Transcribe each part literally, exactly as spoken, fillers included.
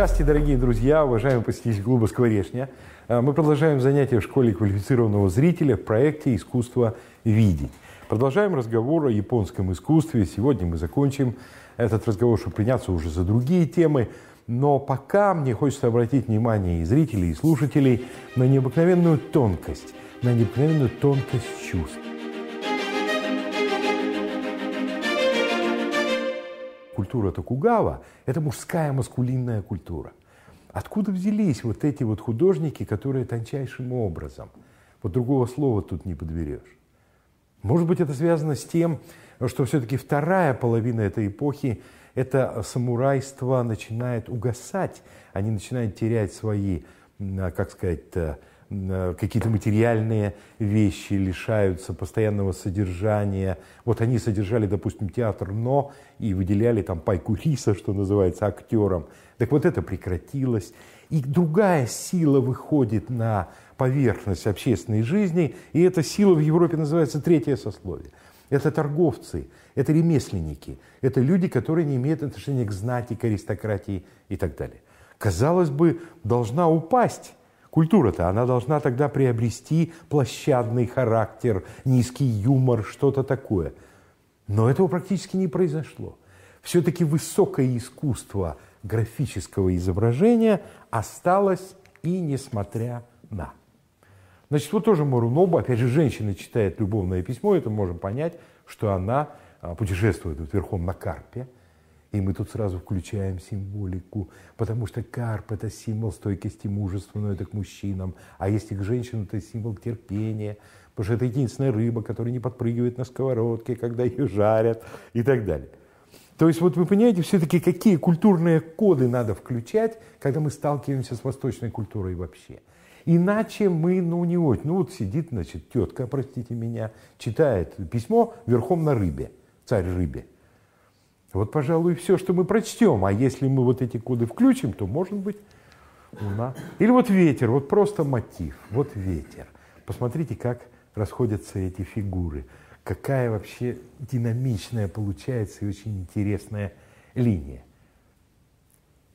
Здравствуйте, дорогие друзья, уважаемые посетители клуба «Скворечня». Мы продолжаем занятия в школе квалифицированного зрителя в проекте «Искусство видеть». Продолжаем разговор о японском искусстве. Сегодня мы закончим этот разговор, чтобы приняться уже за другие темы. Но пока мне хочется обратить внимание и зрителей, и слушателей на необыкновенную тонкость, на необыкновенную тонкость чувств. Культура Токугава – это мужская маскулинная культура. Откуда взялись вот эти вот художники, которые тончайшим образом? Вот другого слова тут не подберешь. Может быть, это связано с тем, что все-таки вторая половина этой эпохи – это самурайство начинает угасать, они начинают терять свои, как сказать, какие-то материальные вещи, лишаются постоянного содержания. Вот они содержали, допустим, театр, но и выделяли там пайку риса, что называется, актерам. Так вот это прекратилось. И другая сила выходит на поверхность общественной жизни, и эта сила в Европе называется третье сословие. Это торговцы, это ремесленники, это люди, которые не имеют отношения к знати, к аристократии и так далее. Казалось бы, должна упасть. Культура-то, она должна тогда приобрести площадный характер, низкий юмор, что-то такое. Но этого практически не произошло. Все-таки высокое искусство графического изображения осталось и несмотря на. Значит, вот тоже Маруноба, опять же, женщина читает любовное письмо, это можем понять, что она путешествует вот верхом на карпе. И мы тут сразу включаем символику, потому что карп – это символ стойкости, мужества, но это к мужчинам. А если к женщинам, то это символ терпения, потому что это единственная рыба, которая не подпрыгивает на сковородке, когда ее жарят и так далее. То есть вот вы понимаете все-таки, какие культурные коды надо включать, когда мы сталкиваемся с восточной культурой вообще. Иначе мы, ну не очень, ну вот сидит, значит, тетка, простите меня, читает письмо верхом на рыбе, царь рыбе. Вот, пожалуй, все, что мы прочтем. А если мы вот эти коды включим, то, может быть, луна. Или вот ветер, вот просто мотив, вот ветер. Посмотрите, как расходятся эти фигуры. Какая вообще динамичная получается и очень интересная линия.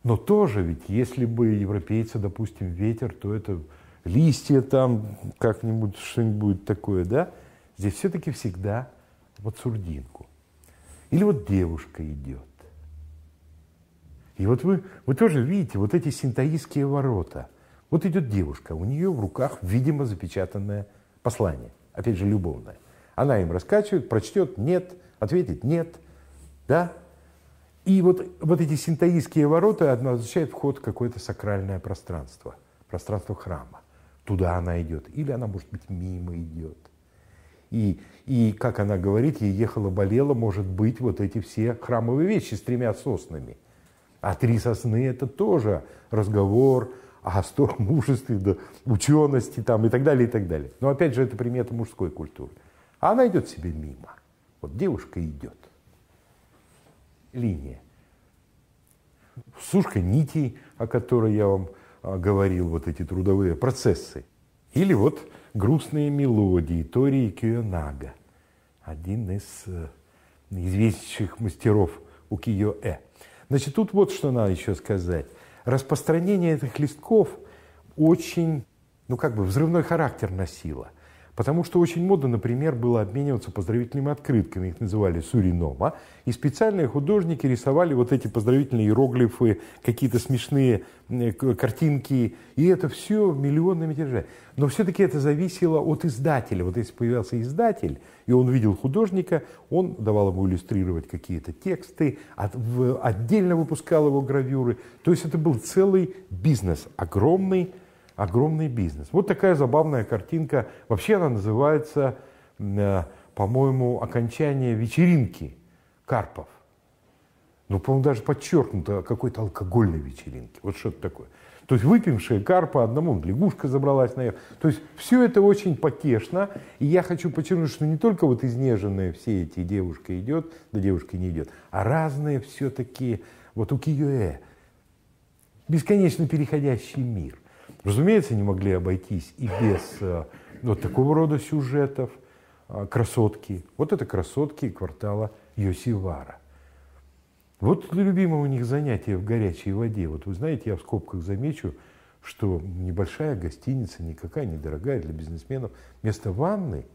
Но тоже ведь, если бы европейцы, допустим, ветер, то это листья там, как-нибудь что-нибудь такое, да? Здесь все-таки всегда вот сурдинку. Или вот девушка идет. И вот вы, вы тоже видите вот эти синтоистские ворота. Вот идет девушка, у нее в руках, видимо, запечатанное послание. Опять же, любовное. Она им раскачивает, прочтет, нет, ответит, нет. Да? И вот, вот эти синтоистские ворота означают вход в какое-то сакральное пространство. Пространство храма. Туда она идет. Или она, может быть, мимо идет. И, и, как она говорит, ей ехала-болела, может быть, вот эти все храмовые вещи с тремя соснами. А три сосны – это тоже разговор о мужестве, да, учености там, и так далее, и так далее. Но опять же, это примета мужской культуры. А она идет себе мимо. Вот девушка идет. Линия. Сушка нитей, о которой я вам говорил, вот эти трудовые процессы. Или вот грустные мелодии Тории Кионага, один из э, известнейших мастеров укиё-э. Значит, тут вот что надо еще сказать. Распространение этих листков очень, ну как бы, взрывной характер носило. Потому что очень модно, например, было обмениваться поздравительными открытками, их называли суринома, и специальные художники рисовали вот эти поздравительные иероглифы, какие-то смешные картинки, и это все миллионными тиражами. Но все-таки это зависело от издателя. Вот если появился издатель, и он видел художника, он давал ему иллюстрировать какие-то тексты, отдельно выпускал его гравюры. То есть это был целый бизнес, огромный Огромный бизнес. Вот такая забавная картинка. Вообще она называется, по-моему, «Окончание вечеринки Карпов». Ну, по-моему, даже подчеркнуто какой-то алкогольной вечеринки. Вот что-то такое. То есть выпившие карпа одному, лягушка забралась наверх. То есть все это очень потешно. И я хочу подчеркнуть, что не только вот изнеженные все эти девушка идет, да девушка не идет, а разные все-таки вот укиё-э. Бесконечно переходящий мир. Разумеется, не могли обойтись и без вот такого рода сюжетов. Красотки. Вот это красотки квартала Йосивара. Вот любимое у них занятие в горячей воде. Вот вы знаете, я в скобках замечу, что небольшая гостиница, никакая недорогая для бизнесменов, вместо ванны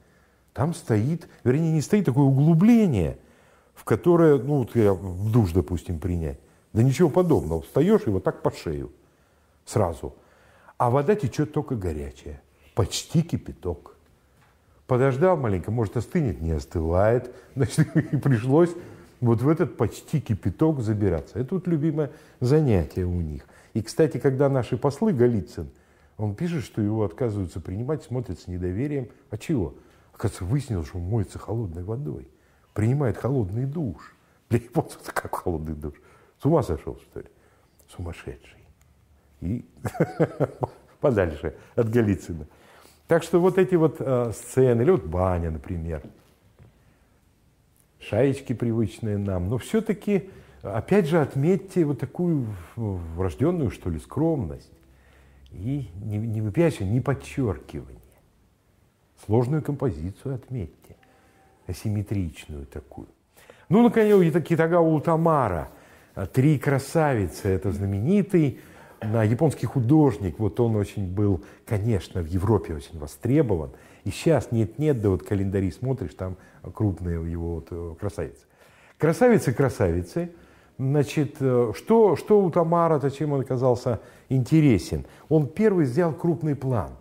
там стоит, вернее, не стоит, такое углубление, в которое, ну, вот я в душ, допустим, принять. Да ничего подобного. Встаешь и вот так по шею сразу. А вода течет только горячая, почти кипяток. Подождал маленько, может, остынет, не остывает. Значит, и пришлось вот в этот почти кипяток забираться. Это вот любимое занятие у них. И, кстати, когда наши послы, Голицын, он пишет, что его отказываются принимать, смотрят с недоверием. А чего? Оказывается, выяснилось, что он моется холодной водой, принимает холодный душ. Для японцев как холодный душ? С ума сошел, что ли? Сумасшедший. И подальше от Голицына. Так что вот эти вот сцены, или вот баня, например, шаечки привычные нам, но все-таки... Опять же, отметьте вот такую врожденную, что ли, скромность и не выпячивание, не подчеркивание. Сложную композицию отметьте, асимметричную такую. Ну, наконец, Китагава Утамаро, «Три красавицы». Это знаменитый японский художник. Вот он очень был, конечно, в Европе очень востребован. И сейчас нет-нет, да вот календари смотришь, там крупные его вот красавицы. Красавицы-красавицы. Значит, что, что у Тамара-то, чем он оказался интересен? Он первый сделал крупный план.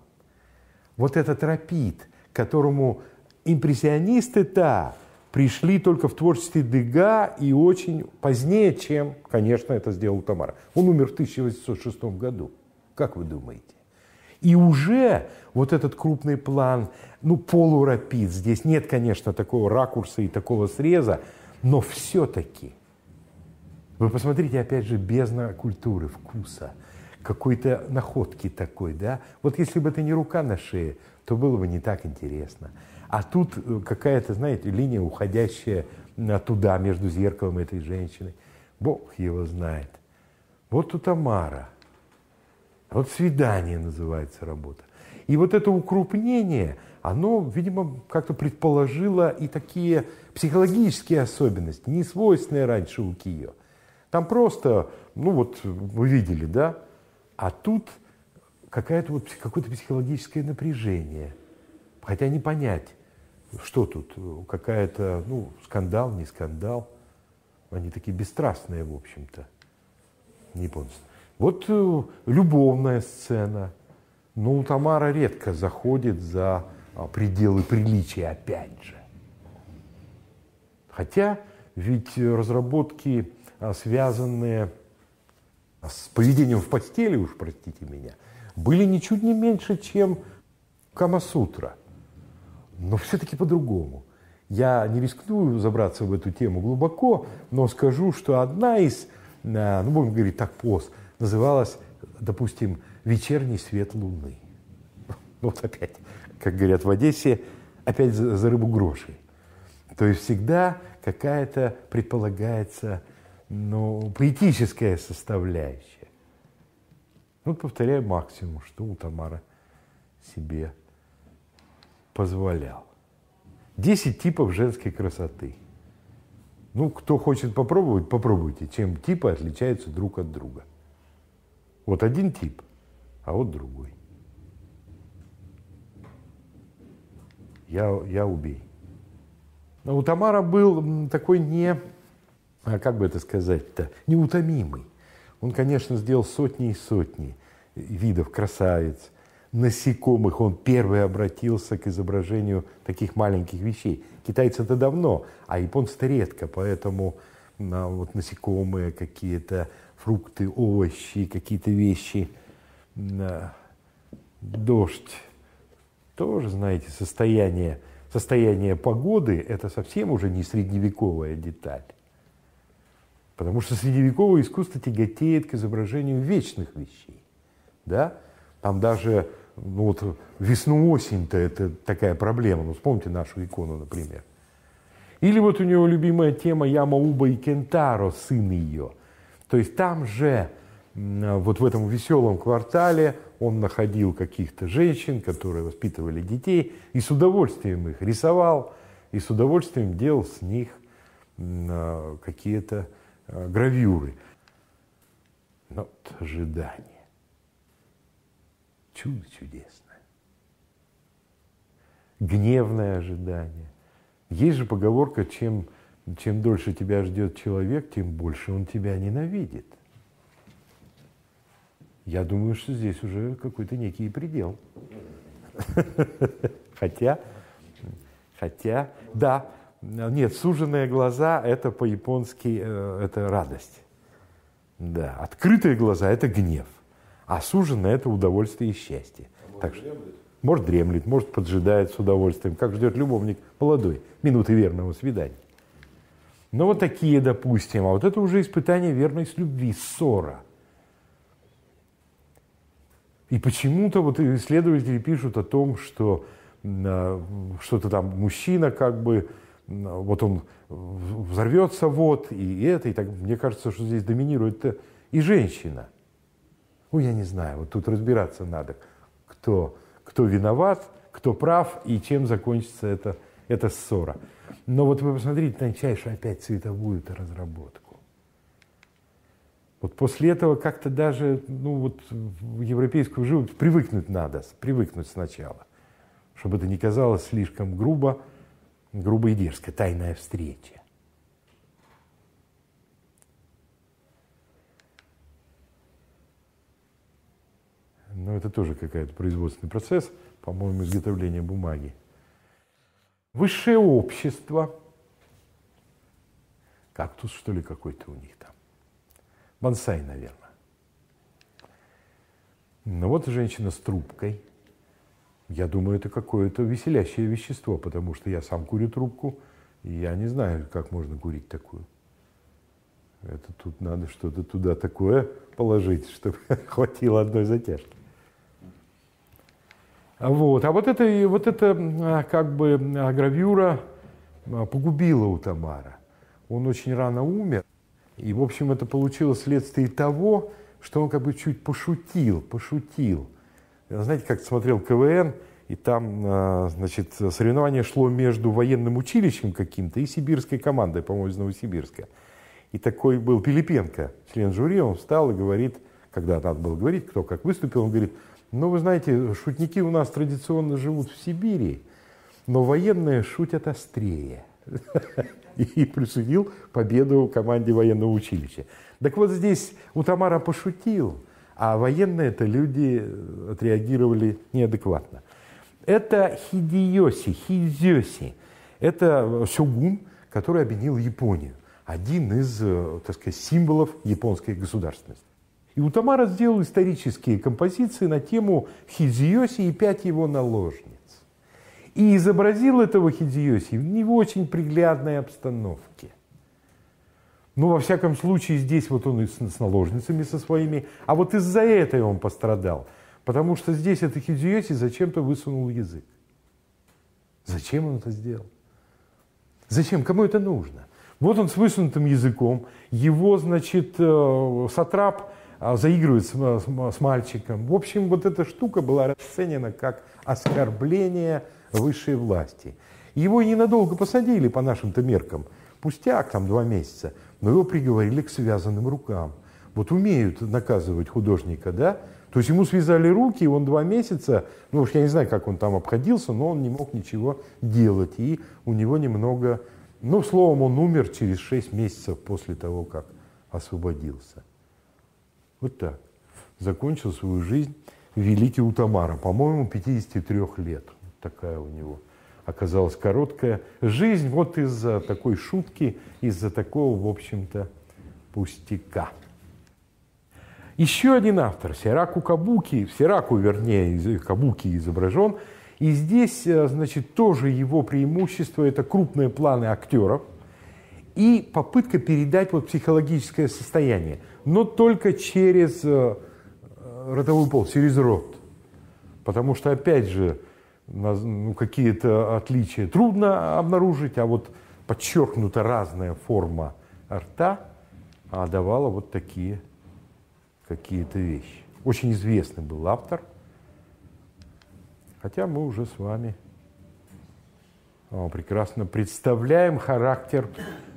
Вот этот рапид, к которому импрессионисты-то пришли только в творчестве Дега и очень позднее, чем, конечно, это сделал Тамара. Он умер в тысяча восемьсот шестом году. Как вы думаете? И уже вот этот крупный план, ну, полурапид, здесь нет, конечно, такого ракурса и такого среза, но все-таки... Вы посмотрите, опять же, бездна культуры, вкуса, какой-то находки такой, да? Вот если бы это не рука на шее, то было бы не так интересно. А тут какая-то, знаете, линия, уходящая туда, между зеркалом и этой женщиной. Бог его знает. Вот Утамаро. Вот «Свидание» называется работа. И вот это укрупнение, оно, видимо, как-то предположило и такие психологические особенности, не свойственные раньше укиё. Там просто, ну вот вы видели, да, а тут какое-то вот, какое-то психологическое напряжение, хотя не понять, что тут, какая-то, ну, скандал, не скандал, они такие бесстрастные, в общем-то, японцы. Вот любовная сцена, но у Утамаро редко заходит за пределы приличия, опять же. Хотя ведь разработки, связанные с поведением в постели, уж простите меня, были ничуть не меньше, чем Камасутра. Но все-таки по-другому. Я не рискну забраться в эту тему глубоко, но скажу, что одна из, ну будем говорить так, поз, называлась, допустим, «Вечерний свет луны». Вот опять, как говорят в Одессе, опять за, за рыбу гроши. То есть всегда какая-то предполагается, ну, поэтическая составляющая. Вот повторяю максимум, что Утамаро себе позволял. Десять типов женской красоты. Ну, кто хочет попробовать, попробуйте, чем типы отличаются друг от друга. Вот один тип, а вот другой. Я, я убей. Но Утамаро был такой не, как бы это сказать-то, неутомимый. Он, конечно, сделал сотни и сотни видов красавиц, насекомых. Он первый обратился к изображению таких маленьких вещей. Китайцы-то давно, а японцы-то редко, поэтому вот насекомые какие-то, фрукты, овощи, какие-то вещи, дождь. Тоже, знаете, состояние, состояние погоды – это совсем уже не средневековая деталь. Потому что средневековое искусство тяготеет к изображению вечных вещей. Да? Там даже, ну вот, весну-осень-то – это такая проблема. Ну, вспомните нашу икону, например. Или вот у него любимая тема Ямауба и Кентаро, сын ее. То есть там же, вот в этом веселом квартале, он находил каких-то женщин, которые воспитывали детей, и с удовольствием их рисовал, и с удовольствием делал с них какие-то гравюры. Но вот ожидание. Чудо чудесное. Гневное ожидание. Есть же поговорка, чем, чем дольше тебя ждет человек, тем больше он тебя ненавидит. Я думаю, что здесь уже какой-то некий предел. Хотя, хотя, да, нет, суженные глаза – это по-японски, это радость. Да, открытые глаза – это гнев, а суженные – это удовольствие и счастье. А так может, что, дремлет? Может, дремлет, может, поджидает с удовольствием, как ждет любовник молодой, минуты верного свидания. Ну, вот такие, допустим, а вот это уже испытание верной с любви, ссора. И почему-то вот исследователи пишут о том, что что-то там мужчина как бы, вот он взорвется, вот, и это, и так. Мне кажется, что здесь доминирует и женщина. Ну, я не знаю, вот тут разбираться надо, кто, кто виноват, кто прав, и чем закончится эта, эта ссора. Но вот вы посмотрите тончайшую опять цветовую разработку. Вот после этого как-то даже, ну, вот в европейскую живопись привыкнуть надо, привыкнуть сначала, чтобы это не казалось слишком грубо, грубо и дерзко. Тайная встреча. Ну, это тоже какой-то производственный процесс, по-моему, изготовление бумаги. Высшее общество. Кактус, что ли, какой-то у них там. Бонсай, наверное. Ну, вот женщина с трубкой. Я думаю, это какое-то веселящее вещество, потому что я сам курю трубку, и я не знаю, как можно курить такую. Это тут надо что-то туда такое положить, чтобы хватило одной затяжки. Вот. А вот эта вот это, как бы гравюра погубила Утамаро. Он очень рано умер. И, в общем, это получилось вследствие того, что он как бы чуть пошутил, пошутил. Знаете, как смотрел ка вэ эн, и там, значит, соревнование шло между военным училищем каким-то и сибирской командой, по-моему, из Новосибирска. И такой был Пилипенко, член жюри, он встал и говорит, когда надо было говорить, кто как выступил, он говорит, ну, вы знаете, шутники у нас традиционно живут в Сибири, но военные шутят острее. И присудил победу команде военного училища. Так вот здесь Утамаро пошутил, а военные-то люди отреагировали неадекватно. Это Хидэёси, Хидэёси. Это сёгун, который объединил Японию. Один из, так сказать, символов японской государственности. И Утамаро сделал исторические композиции на тему Хидэёси и пять его наложниц. И изобразил этого Хидэёси в не очень приглядной обстановке. Ну, во всяком случае, здесь вот он и с наложницами со своими, а вот из-за этого он пострадал. Потому что здесь это Хидэёси зачем-то высунул язык. Зачем он это сделал? Зачем? Кому это нужно? Вот он с высунутым языком, его, значит, сатрап заигрывает с мальчиком. В общем, вот эта штука была расценена как оскорбление высшей власти. Его ненадолго посадили по нашим-то меркам, пустяк там два месяца, но его приговорили к связанным рукам. Вот умеют наказывать художника, да? То есть ему связали руки, и он два месяца, ну уж я не знаю, как он там обходился, но он не мог ничего делать, и у него немного, ну словом, он умер через шесть месяцев после того, как освободился. Вот так закончил свою жизнь великий Утамаро, по-моему, пятьдесят три лет. Такая у него оказалась короткая жизнь, вот из-за такой шутки, из-за такого, в общем-то, пустяка. Еще один автор, Сяраку Кабуки, в Сяраку, вернее, Кабуки изображен, и здесь, значит, тоже его преимущество – это крупные планы актеров и попытка передать вот психологическое состояние, но только через ротовую полость, через рот, потому что, опять же, ну, какие-то отличия трудно обнаружить, а вот подчеркнута разная форма рта давала вот такие какие-то вещи. Очень известный был автор, хотя мы уже с вами прекрасно представляем характер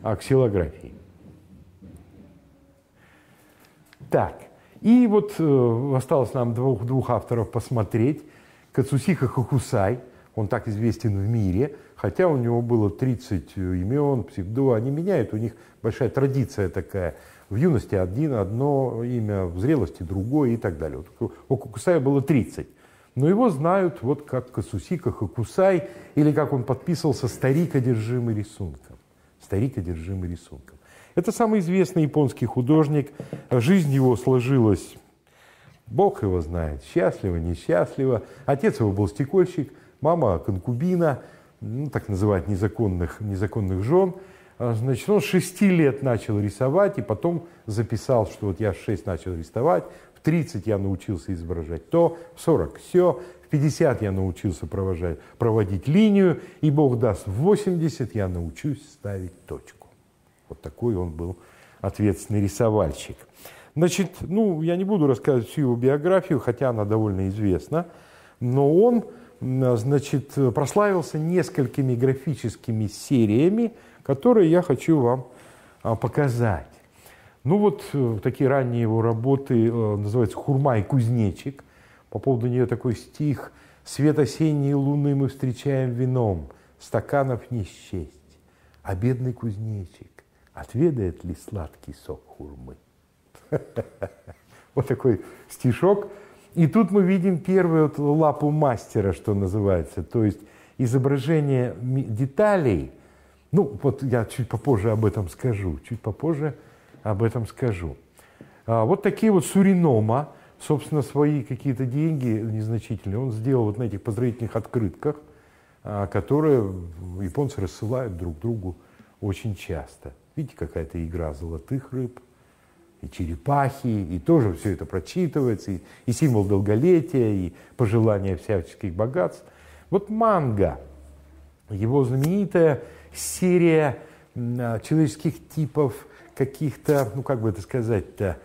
аксилографии. Так, и вот э, осталось нам двух, двух авторов посмотреть. Кацусика Хокусай, он так известен в мире, хотя у него было тридцать имен, псевдо, они меняют, у них большая традиция такая. В юности один, одно имя, в зрелости другое и так далее. Вот у Хокусая было тридцать, но его знают вот как Кацусика Хокусай, или как он подписывался, старик, одержимый рисунком. Старик, одержимый рисунком. Это самый известный японский художник, жизнь его сложилась, Бог его знает, счастливо, несчастливо. Отец его был стекольщик, мама конкубина, ну, так называют незаконных, незаконных жен. Значит, он с шести лет начал рисовать и потом записал, что вот я в шесть начал рисовать, в тридцать я научился изображать то, в сорок все, в пятьдесят я научился провожать, проводить линию, и Бог даст, в восемьдесят я научусь ставить точку. Вот такой он был ответственный рисовальщик. Значит, ну, я не буду рассказывать всю его биографию, хотя она довольно известна, но он, значит, прославился несколькими графическими сериями, которые я хочу вам показать. Ну вот такие ранние его работы, называются «Хурма и кузнечик». По поводу нее такой стих: «Свет осенней луны мы встречаем вином, стаканов не счесть. А бедный кузнечик отведает ли сладкий сок хурмы?» Вот такой стишок. И тут мы видим первую лапу мастера, что называется, то есть изображение деталей. Ну, вот я чуть попозже об этом скажу, чуть попозже об этом скажу. А, вот такие вот суринома, собственно, свои какие-то деньги незначительные он сделал вот на этих поздравительных открытках, а, которые японцы рассылают друг другу очень часто. Видите, какая-то игра золотых рыб и черепахи, и тоже все это прочитывается, и, и символ долголетия, и пожелания всяческих богатств. Вот манга, его знаменитая серия человеческих типов, каких-то, ну как бы это сказать-то,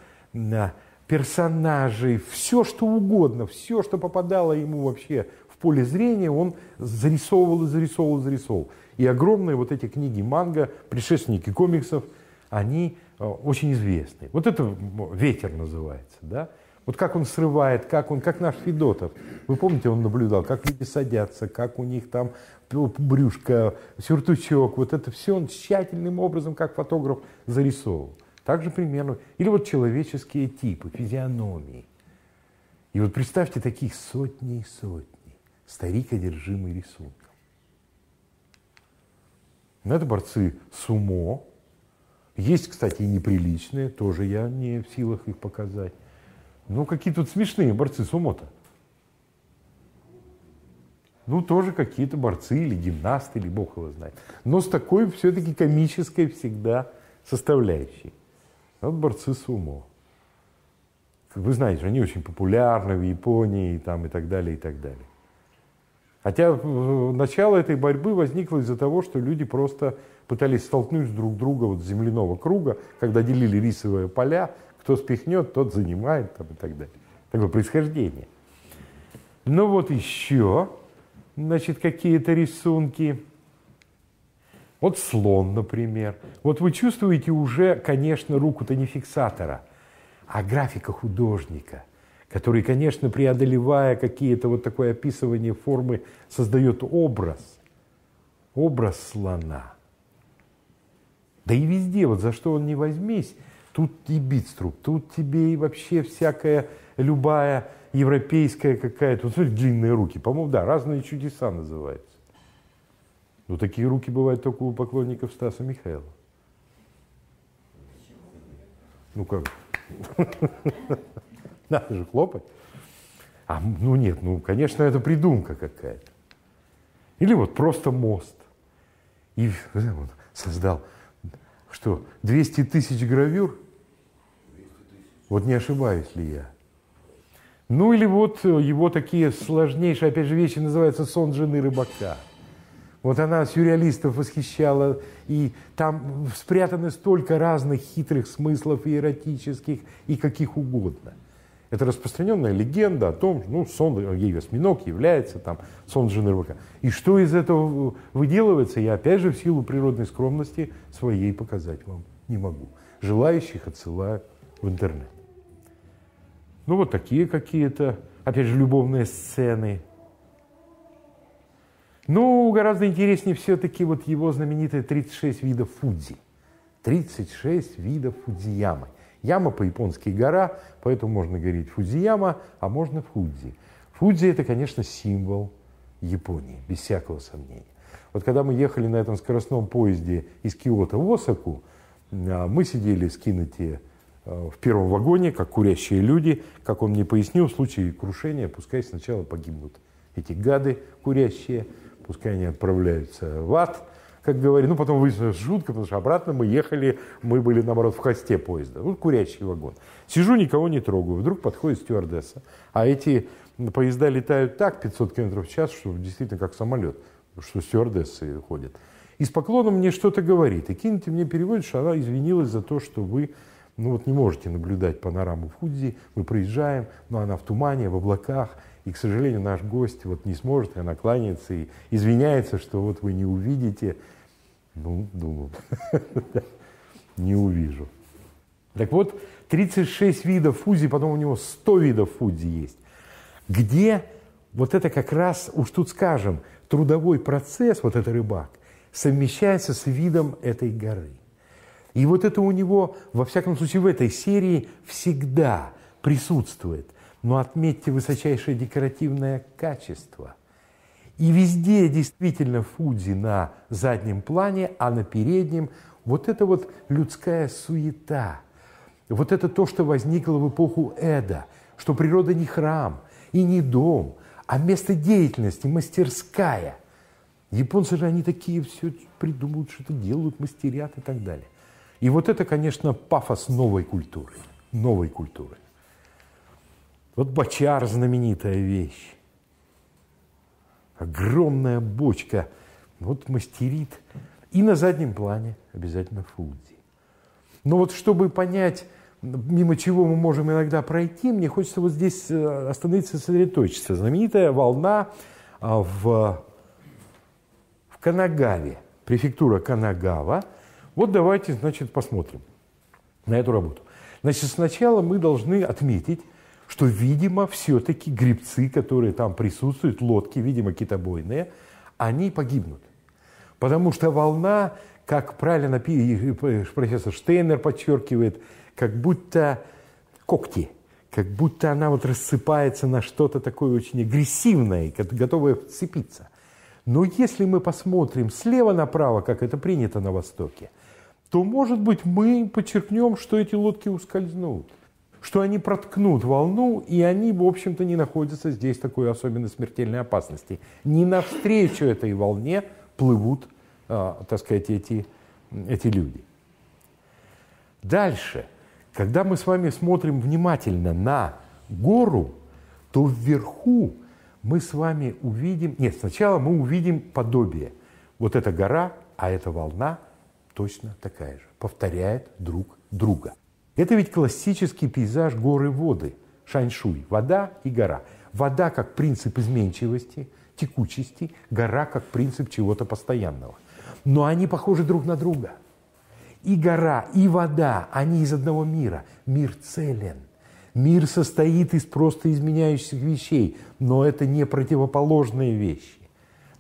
персонажей, все что угодно, все, что попадало ему вообще в поле зрения, он зарисовывал и зарисовывал, зарисовывал. И огромные вот эти книги манга, предшественники комиксов, они очень известны. Вот это «Ветер» называется, да? Вот как он срывает, как он, как наш Федотов. Вы помните, он наблюдал, как люди садятся, как у них там брюшко, сюртучок. Вот это все он тщательным образом, как фотограф, зарисовывал. Также примерно. Или вот человеческие типы, физиономии. И вот представьте, таких сотни и сотни. Старик, одержимый рисунком. Но это борцы сумо. Есть, кстати, и неприличные. Тоже я не в силах их показать. Ну, какие тут смешные борцы сумо-то. Ну, тоже какие-то борцы или гимнасты, или бог его знает. Но с такой все-таки комической всегда составляющей. Вот борцы сумо. Вы знаете, они очень популярны в Японии и, там, и так далее, и так далее. Хотя начало этой борьбы возникло из-за того, что люди просто пытались столкнуть друг друга вот с земляного круга, когда делили рисовые поля. Кто спихнет, тот занимает, там, и так далее. Такое происхождение. Ну вот еще, значит, какие-то рисунки. Вот слон, например. Вот вы чувствуете уже, конечно, руку-то не фиксатора, а графика художника, который, конечно, преодолевая какие-то вот такое описывание формы, создает образ. Образ слона. Да и везде, вот за что он не возьмись, тут и битструп, тут тебе и вообще всякая, любая европейская какая-то. Вот смотрите, длинные руки. По-моему, да, разные чудеса называются. Но такие руки бывают только у поклонников Стаса Михайлова. Ну как? Надо же хлопать. А, ну нет, ну, конечно, это придумка какая-то. Или вот просто мост. И создал, что, двести тысяч гравюр? Вот не ошибаюсь ли я? Ну или вот его такие сложнейшие, опять же, вещи называются «Сон жены рыбака». Вот она сюрреалистов восхищала, и там спрятаны столько разных хитрых смыслов и эротических, и каких угодно. Это распространенная легенда о том, ну, сон, ей осьминог является, там, сон жены рыбака. И что из этого выделывается, я опять же в силу природной скромности своей показать вам не могу. Желающих отсылаю в интернет. Ну, вот такие какие-то, опять же, любовные сцены. Ну, гораздо интереснее все-таки вот его знаменитые тридцать шесть видов фудзи. тридцать шесть видов фудзиямы. Яма по-японски гора, поэтому можно говорить фудзияма, а можно фудзи. Фудзи – это, конечно, символ Японии, без всякого сомнения. Вот когда мы ехали на этом скоростном поезде из Киото в Осаку, мы сидели с Киноти в первом вагоне, как курящие люди, как он мне пояснил, в случае крушения пускай сначала погибнут эти гады курящие, пускай они отправляются в ад, как говорили. Ну, потом выяснилось жутко, потому что обратно мы ехали, мы были, наоборот, в хвосте поезда. Вот курящий вагон. Сижу, никого не трогаю. Вдруг подходит стюардесса. А эти поезда летают так, пятьсот километров в час, что действительно как самолет, что стюардессы ходят. И с поклоном мне что-то говорит. И Кинти мне переводит, что она извинилась за то, что вы ну, вот не можете наблюдать панораму Фудзи. Мы проезжаем, но она в тумане, в облаках. И, к сожалению, наш гость вот не сможет, и она кланяется и извиняется, что вот вы не увидите. Ну, думаю, не увижу. Так вот, тридцать шесть видов фудзи, потом у него сто видов фудзи есть. Где вот это как раз, уж тут скажем, трудовой процесс, вот этот рыбак, совмещается с видом этой горы. И вот это у него, во всяком случае, в этой серии всегда присутствует. Но отметьте высочайшее декоративное качество. И везде действительно фудзи на заднем плане, а на переднем вот эта вот людская суета. Вот это то, что возникло в эпоху Эда, что природа не храм и не дом, а место деятельности, мастерская. Японцы же они такие все придумывают, что-то делают, мастерят и так далее. И вот это, конечно, пафос новой культуры, новой культуры. Вот бочар – знаменитая вещь. Огромная бочка, вот мастерит. И на заднем плане обязательно фудзи. Но вот чтобы понять, мимо чего мы можем иногда пройти, мне хочется вот здесь остановиться и сосредоточиться. Знаменитая волна в, в Канагаве, префектура Канагава. Вот давайте, значит, посмотрим на эту работу. Значит, сначала мы должны отметить, что, видимо, все-таки гребцы, которые там присутствуют, лодки, видимо, китобойные, они погибнут. Потому что волна, как правильно профессор Штейнер подчеркивает, как будто когти, как будто она вот рассыпается на что-то такое очень агрессивное, готовое вцепиться. Но если мы посмотрим слева направо, как это принято на Востоке, то, может быть, мы подчеркнем, что эти лодки ускользнут, что они проткнут волну, и они, в общем-то, не находятся здесь в такой особенно смертельной опасности. Не навстречу этой волне плывут, так сказать, эти, эти люди. Дальше, когда мы с вами смотрим внимательно на гору, то вверху мы с вами увидим... Нет, сначала мы увидим подобие. Вот эта гора, а эта волна точно такая же, повторяет друг друга. Это ведь классический пейзаж горы-воды, Шаньшуй, вода и гора. Вода как принцип изменчивости, текучести, гора как принцип чего-то постоянного. Но они похожи друг на друга. И гора, и вода, они из одного мира. Мир целен. Мир состоит из просто изменяющихся вещей, но это не противоположные вещи.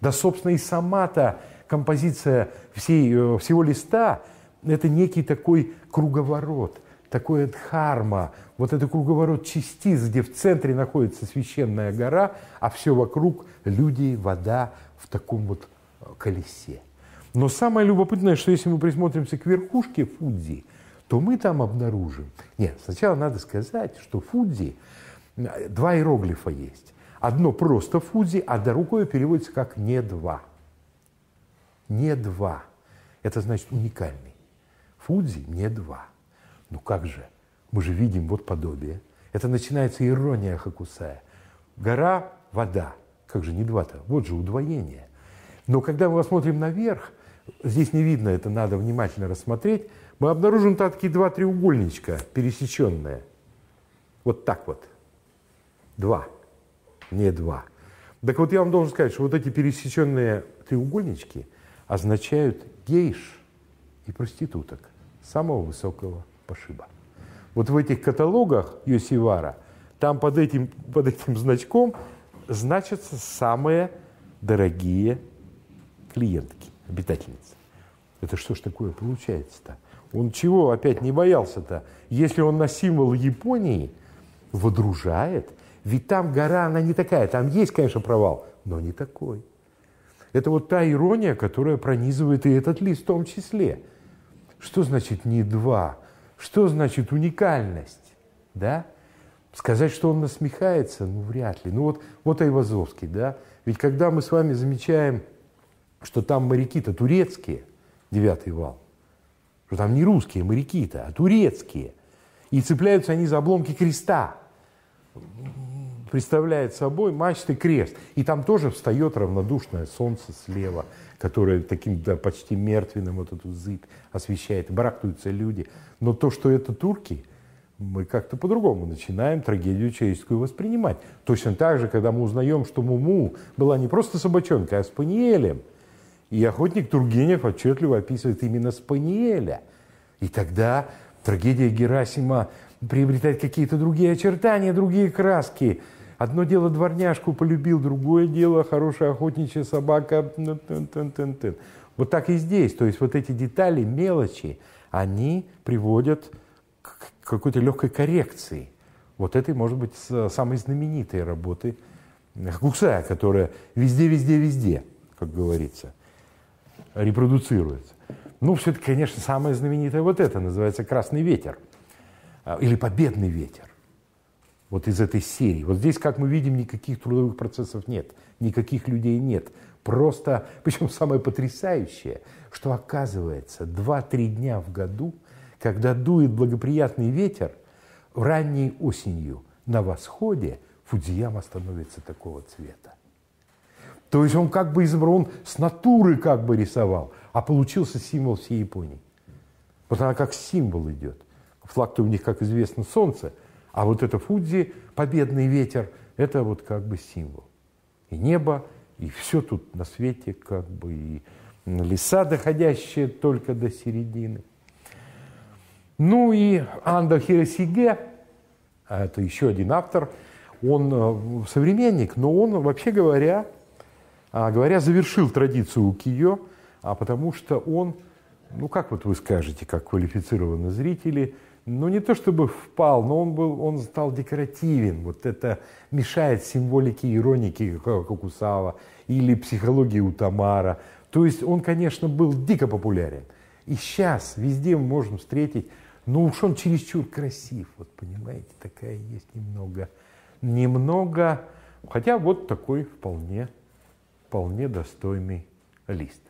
Да, собственно, и сама-то композиция всей, всего листа – это некий такой круговорот. Такое дхарма, вот это круговорот частиц, где в центре находится священная гора, а все вокруг люди, вода в таком вот колесе. Но самое любопытное, что если мы присмотримся к верхушке Фудзи, то мы там обнаружим... Нет, сначала надо сказать, что Фудзи, два иероглифа есть. Одно просто Фудзи, а другое переводится как «не два». «Не два». Это значит уникальный. Фудзи «не два». Ну как же, мы же видим вот подобие. Это начинается ирония Хокусая. Гора, вода. Как же не два-то? Вот же удвоение. Но когда мы посмотрим наверх, здесь не видно, это надо внимательно рассмотреть, мы обнаружим там такие два треугольничка пересеченные. Вот так вот. Два. Не два. Так вот я вам должен сказать, что вот эти пересеченные треугольнички означают гейш и проституток самого высокого пошиба. Вот в этих каталогах Йосивара Там под этим, под этим значком значатся самые дорогие клиентки, обитательницы. Это что ж такое получается-то? Он чего опять не боялся-то? Если он на символ Японии водружает, ведь там гора, она не такая. Там есть, конечно, провал, но не такой. Это вот та ирония, которая пронизывает и этот лист в том числе. Что значит «не два»? Что значит уникальность? Да? Сказать, что он насмехается, ну вряд ли. Ну вот, вот Айвазовский, да? Ведь когда мы с вами замечаем, что там моряки-то турецкие, девятый вал, что там не русские моряки-то, а турецкие, и цепляются они за обломки креста, представляет собой мачты крест. И там тоже встает равнодушное солнце слева, которое таким, да, почти мертвенным вот эту зыбь освещает, барахтуются люди. Но то, что это турки, мы как-то по-другому начинаем трагедию человеческую воспринимать. Точно так же, когда мы узнаем, что Муму была не просто собачонкой, а спаниелем. И охотник Тургенев отчетливо описывает именно спаниеля. И тогда трагедия Герасима приобретает какие-то другие очертания, другие краски. Одно дело дворняжку полюбил, другое дело хорошая охотничья собака. Вот так и здесь. То есть вот эти детали, мелочи, они приводят к какой-то легкой коррекции. Вот этой, может быть, самой знаменитой работы Хокусая, которая везде, везде, везде, как говорится, репродуцируется. Ну, все-таки, конечно, самое знаменитое вот это, называется «Красный ветер» или «Победный ветер». Вот из этой серии. Вот здесь, как мы видим, никаких трудовых процессов нет, никаких людей нет. Просто, причем самое потрясающее, что оказывается, два-три дня в году, когда дует благоприятный ветер, ранней осенью на восходе Фудзияма становится такого цвета. То есть он как бы изобрел, он с натуры как бы рисовал, а получился символ всей Японии. Вот она как символ идет. Флаг-то у них, как известно, солнце, а вот это Фудзи, победный ветер, это вот как бы символ. И небо, и все тут на свете, как бы, и леса, доходящие только до середины. Ну и Андо Хиросигэ, это еще один автор, он современник, но он, вообще говоря, говоря, завершил традицию укиё, а потому что он, ну как вот вы скажете, как квалифицированные зрители, ну не то чтобы впал, но он, был, он стал декоративен. Вот это мешает символике ироники Хокусава или психологии Утамаро. То есть он, конечно, был дико популярен. И сейчас везде мы можем встретить, ну уж он чересчур красив. Вот понимаете, такая есть немного, немного, хотя вот такой вполне, вполне достойный лист.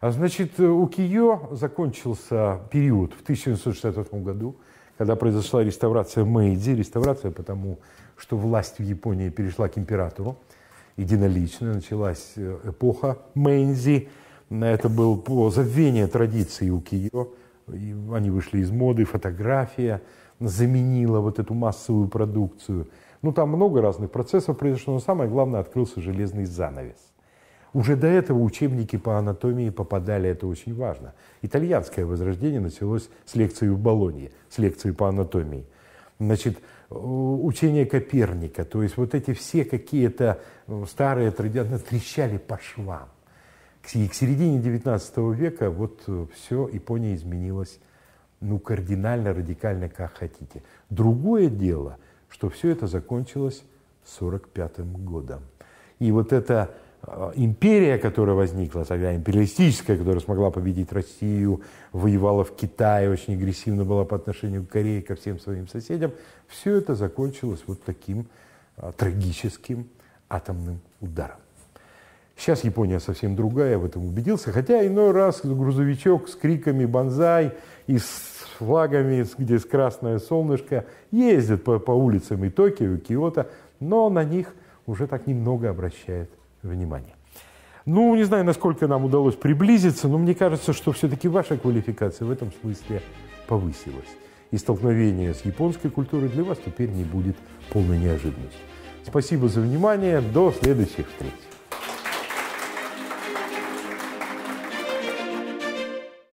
Значит, у укиё закончился период в тысяча девятьсот шестьдесят восьмом году, когда произошла реставрация Мэйдзи, реставрация потому, что власть в Японии перешла к императору, единолично началась эпоха Мэйдзи, это было забвение традиции укиё, они вышли из моды, фотография заменила вот эту массовую продукцию, ну там много разных процессов произошло, но самое главное, открылся железный занавес. Уже до этого учебники по анатомии попадали, это очень важно. Итальянское возрождение началось с лекции в Болонье, с лекции по анатомии. Значит, учение Коперника, то есть вот эти все какие-то старые традиции трещали по швам. И к середине девятнадцатого века вот все, Япония изменилась, ну, кардинально, радикально, как хотите. Другое дело, что все это закончилось сорок пятым годом. И вот это... Империя, которая возникла, тогда империалистическая, которая смогла победить Россию, воевала в Китае, очень агрессивно была по отношению к Корее, ко всем своим соседям, все это закончилось вот таким трагическим атомным ударом. Сейчас Япония совсем другая, я в этом убедился, хотя иной раз грузовичок с криками «Бонзай» и с флагами, где с красное солнышко, ездит по, по улицам и Токио, и Киото, но на них уже так немного обращает внимание. Ну, не знаю, насколько нам удалось приблизиться, но мне кажется, что все-таки ваша квалификация в этом смысле повысилась. И столкновение с японской культурой для вас теперь не будет полной неожиданностью. Спасибо за внимание. До следующих встреч.